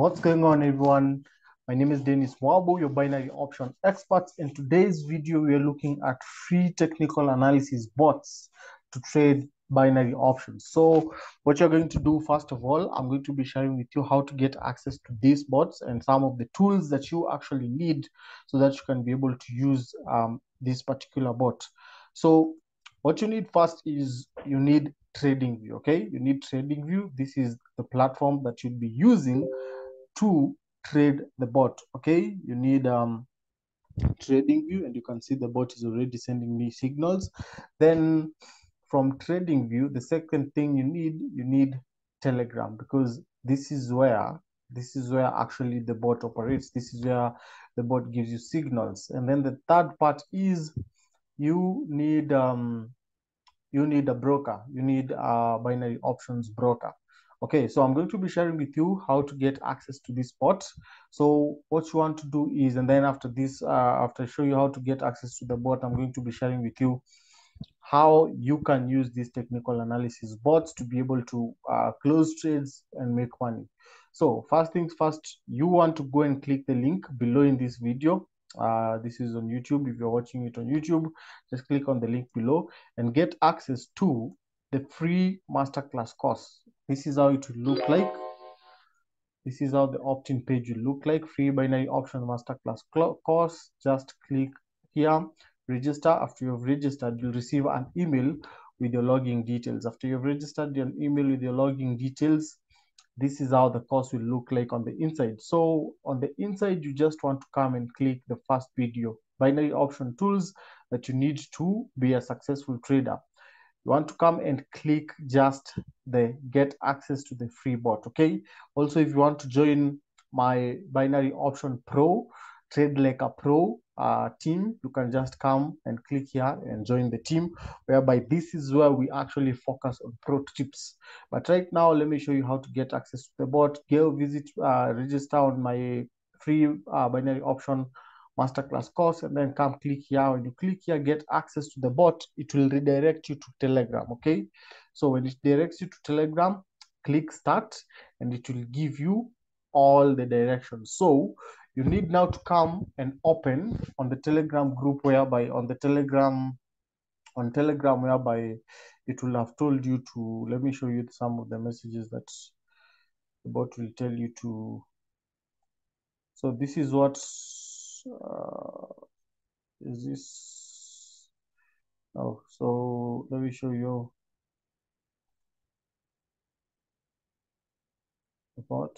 What's going on, everyone? My name is Denis Mwabu, your binary option expert. In today's video, we are looking at free technical analysis bots to trade binary options. So what you're going to do, first of all, I'm going to be sharing with you how to get access to these bots and some of the tools that you actually need so that you can be able to use this particular bot. So what you need first is you need TradingView, okay? You need TradingView. This is the platform that you'll be using to trade the bot, okay? You need TradingView, and you can see the bot is already sending me signals. Then from TradingView, the second thing you need Telegram, because this is where actually the bot operates. This is where the bot gives you signals. And then the third part is you need a broker. You need a binary options broker. Okay, so I'm going to be sharing with you how to get access to this bot. So what you want to do is, and then after this, after I show you how to get access to the bot, I'm going to be sharing with you how you can use these technical analysis bots to be able to close trades and make money. So first things first, you want to go and click the link below in this video. This is on YouTube. If you're watching it on YouTube, just click on the link below and get access to the free masterclass course. This is how it will look like. This is how the opt-in page will look like. Free binary option masterclass course. Just click here, register. After you've registered, you'll receive an email with your login details. After you've registered, an email with your login details. This is how the course will look like on the inside. So on the inside, you just want to come and click the first video, binary option tools that you need to be a successful trader. You want to come and click just the get access to the free bot, okay? Also, if you want to join my binary option pro, trade like a pro team, you can just come and click here and join the team, whereby this is where we actually focus on pro tips. But right now, let me show you how to get access to the bot. Go visit, register on my free binary option masterclass course, and then come click here. When you click here, get access to the bot, it will redirect you to Telegram, okay? So when it directs you to Telegram, click start, and it will give you all the directions. So you need now to come and open on the Telegram group, whereby on Telegram, whereby it will have told you to, let me show you some of the messages that the bot will tell you to. So this is what is this? Oh, so let me show you the bot.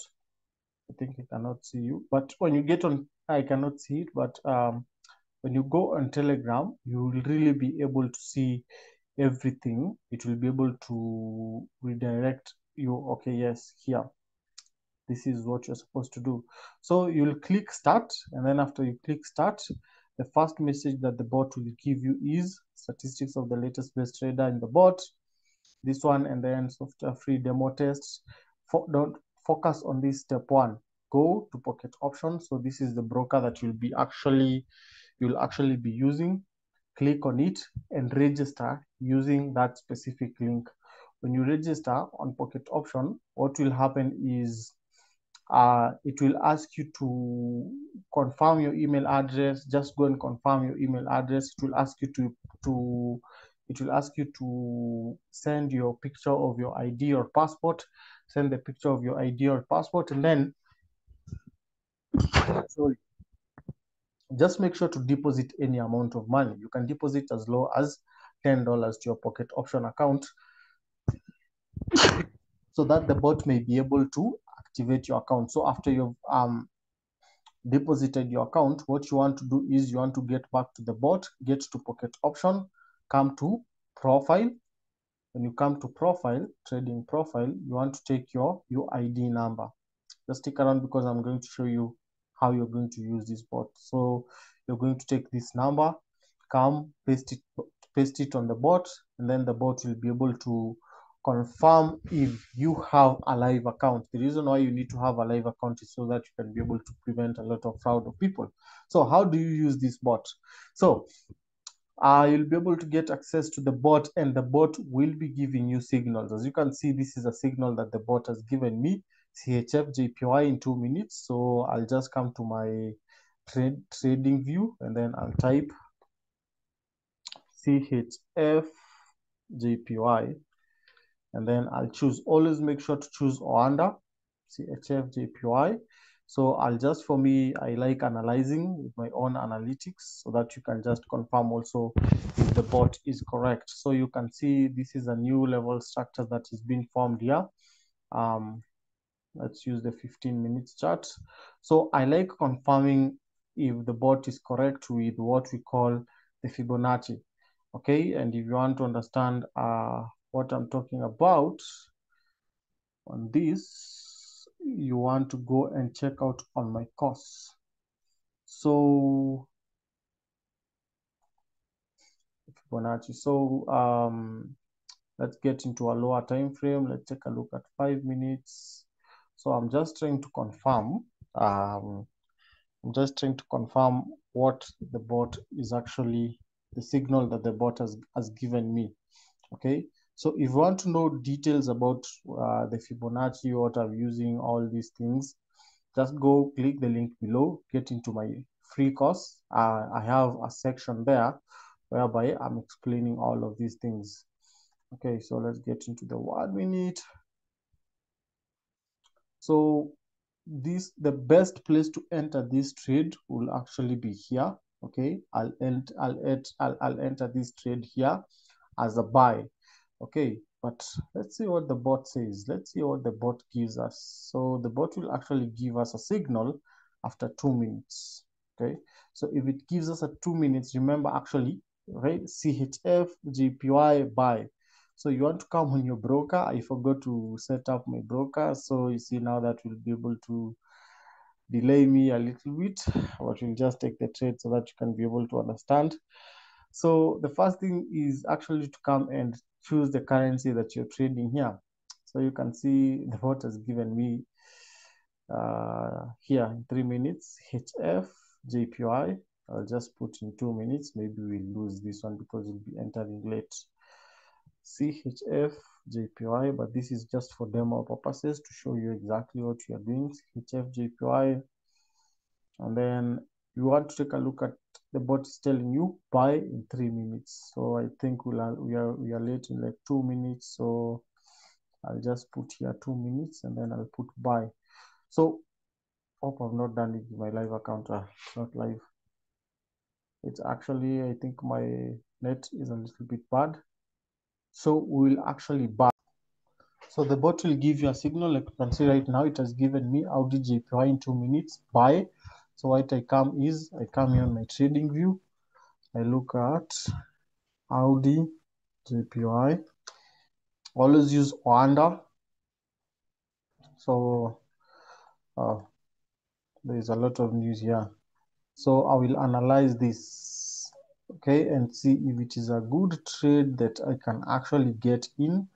I think I cannot see you, but when you get on, I cannot see it, but when you go on Telegram, you will really be able to see everything. It will be able to redirect you. Okay, yes, here. This is what you're supposed to do. So you'll click start, and then after you click start, the first message that the bot will give you is statistics of the latest best trader in the bot. This one, and then software free demo tests. Don't focus on this step one. Go to Pocket Option. So this is the broker that you'll actually be using. Click on it and register using that specific link. When you register on Pocket Option, what will happen is it will ask you to confirm your email address. Just go and confirm your email address. It will ask you to send your picture of your ID or passport. Send the picture of your ID or passport, and then sorry, just make sure to deposit any amount of money. You can deposit as low as $10 to your Pocket Option account, so that the bot may be able to activate your account. So after you've deposited your account, what you want to do is you want to get back to the bot, get to Pocket Option, come to profile. When you come to profile, trading profile, you want to take your ID number. Just stick around because I'm going to show you how you're going to use this bot. So you're going to take this number, come, paste it on the bot, and then the bot will be able to confirm if you have a live account. The reason why you need to have a live account is so that you can be able to prevent a lot of fraud of people. So how do you use this bot? So you'll be able to get access to the bot, and the bot will be giving you signals. As you can see, this is a signal that the bot has given me. CHF JPY in 2 minutes. So I'll just come to my trading view and then I'll type CHF JPY and then I'll choose, always make sure to choose Oanda, CHF JPY. So I'll just, for me, I like analyzing with my own analytics so that you can just confirm also if the bot is correct. So you can see this is a new level structure that is being formed here. Let's use the 15 minutes chart. So I like confirming if the bot is correct with what we call the Fibonacci. Okay, and if you want to understand what I'm talking about on this, you want to go and check out on my course. So Fibonacci. So let's get into a lower time frame. Let's take a look at 5 minutes. So I'm just trying to confirm. I'm just trying to confirm what the bot is actually, the signal that the bot has given me. Okay. So if you want to know details about the Fibonacci, what I'm using, all these things, just go click the link below, get into my free course. I have a section there whereby I'm explaining all of these things. Okay, so let's get into the 1 minute. So this, the best place to enter this trade will actually be here. Okay, I'll enter this trade here as a buy. Okay, but let's see what the bot says. Let's see what the bot gives us. So the bot will actually give us a signal after 2 minutes. Okay, so if it gives us a 2 minutes, remember actually, right? CHF, JPY, buy. So you want to come on your broker. I forgot to set up my broker. So you see now that will be able to delay me a little bit, but we'll just take the trade so that you can be able to understand. So the first thing is actually to come and choose the currency that you're trading here. So you can see the bot has given me here in 3 minutes, HF, JPY. I'll just put in 2 minutes. Maybe we'll lose this one because we'll be entering late. CHF, JPY, but this is just for demo purposes to show you exactly what you are doing. HF, JPY. And then you want to take a look at, the bot is telling you buy in 3 minutes. So I think we are late in like 2 minutes. So I'll just put here 2 minutes and then I'll put buy. So hope I've not done it with my live account. It's not live. It's actually, I think my net is a little bit bad. So we'll actually buy. So the bot will give you a signal. Like you can see right now, it has given me AUD JPY in 2 minutes, buy. So what I come is, I come here on my trading view, I look at AUD JPY, always use Oanda. So there is a lot of news here. So I will analyze this, okay, and see if it is a good trade that I can actually get in,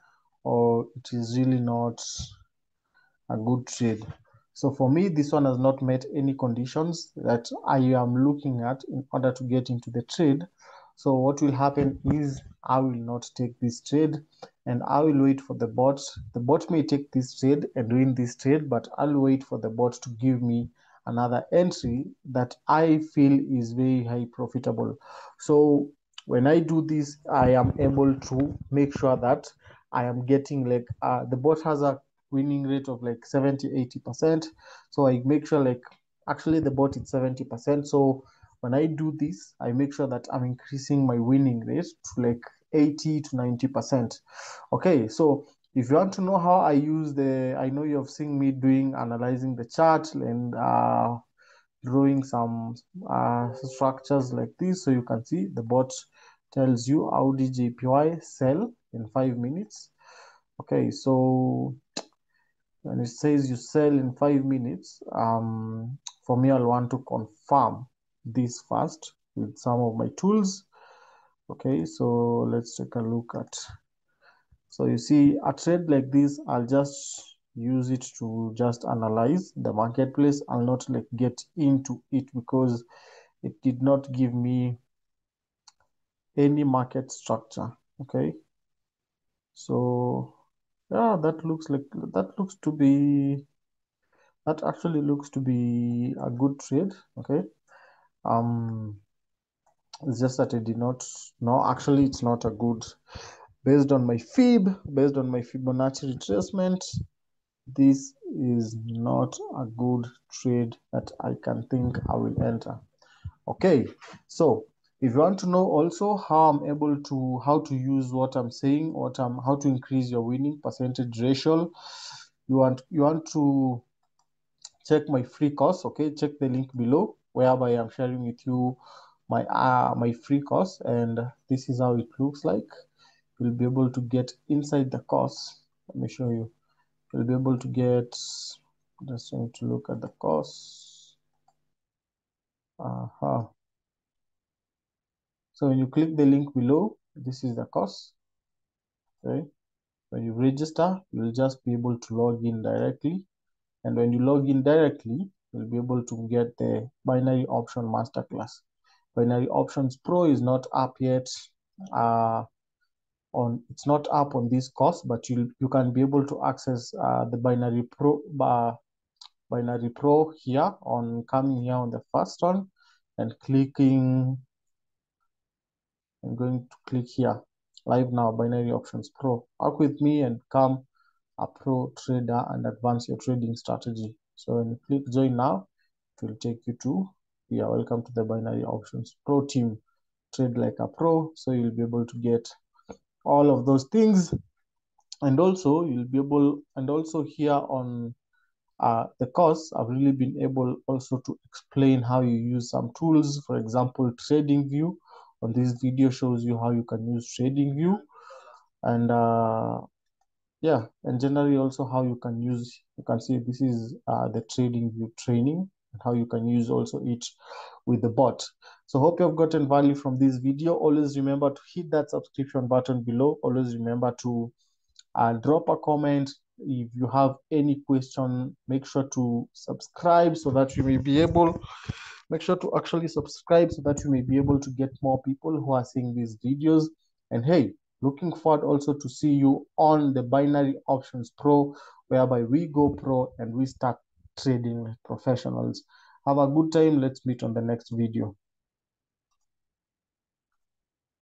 or it is really not a good trade. So for me, this one has not met any conditions that I am looking at in order to get into the trade. So what will happen is I will not take this trade and I will wait for the bot. The bot may take this trade and win this trade, but I'll wait for the bot to give me another entry that I feel is very high profitable. So when I do this, I am able to make sure that I am getting like the bot has a winning rate of like 70-80%. So I make sure, like, actually the bot is 70%. So when I do this, I make sure that I'm increasing my winning rate to like 80-90%. Okay, so if you want to know how I use the, I know you have seen me doing analyzing the chart and drawing some structures like this. So you can see the bot tells you AUD JPY sell in 5 minutes. Okay, so when it says you sell in 5 minutes, for me, I'll want to confirm this first with some of my tools. Okay, so let's take a look at. So you see a trade like this, I'll just use it to just analyze the marketplace. I'll not like get into it because it did not give me any market structure. Okay, so yeah, that looks like, that looks to be That actually looks to be a good trade. Okay. It's just that I did not know. Actually, it's not a good. Based on my Fibonacci retracement, this is not a good trade that I can think I will enter. Okay, so if you want to know also how I'm able to, how to use what I'm saying, how to increase your winning percentage ratio, you want to check my free course. Okay, check the link below, whereby I'm sharing with you my my free course, and this is how it looks like. You'll be able to get inside the course. Let me show you. You'll be able to get, just going to look at the course. So when you click the link below, this is the course. Okay. When you register, you'll just be able to log in directly. And when you log in directly, you'll be able to get the binary option masterclass. Binary Options Pro is not up yet. It's not up on this course, but you can be able to access the binary pro here on coming here on the first one and clicking. I'm going to click here live now, Binary Options Pro. Work with me and become a pro trader and advance your trading strategy. So when you click join now, it will take you to here. Welcome to the Binary Options Pro team. Trade like a pro. So you'll be able to get all of those things, and also here on the course, I've really been able also to explain how you use some tools. For example, TradingView. On this video shows you how you can use TradingView, and yeah, and generally also how you can use. You can see this is the TradingView training and how you can use also each with the bot. So hope you have gotten value from this video. Always remember to hit that subscription button below. Always remember to drop a comment. If you have any question, make sure to subscribe so that you may be able, make sure to actually subscribe so that you may be able to get more people who are seeing these videos. And hey, looking forward also to see you on the Binary Options Pro, whereby we go pro and we start trading with professionals. Have a good time. Let's meet on the next video.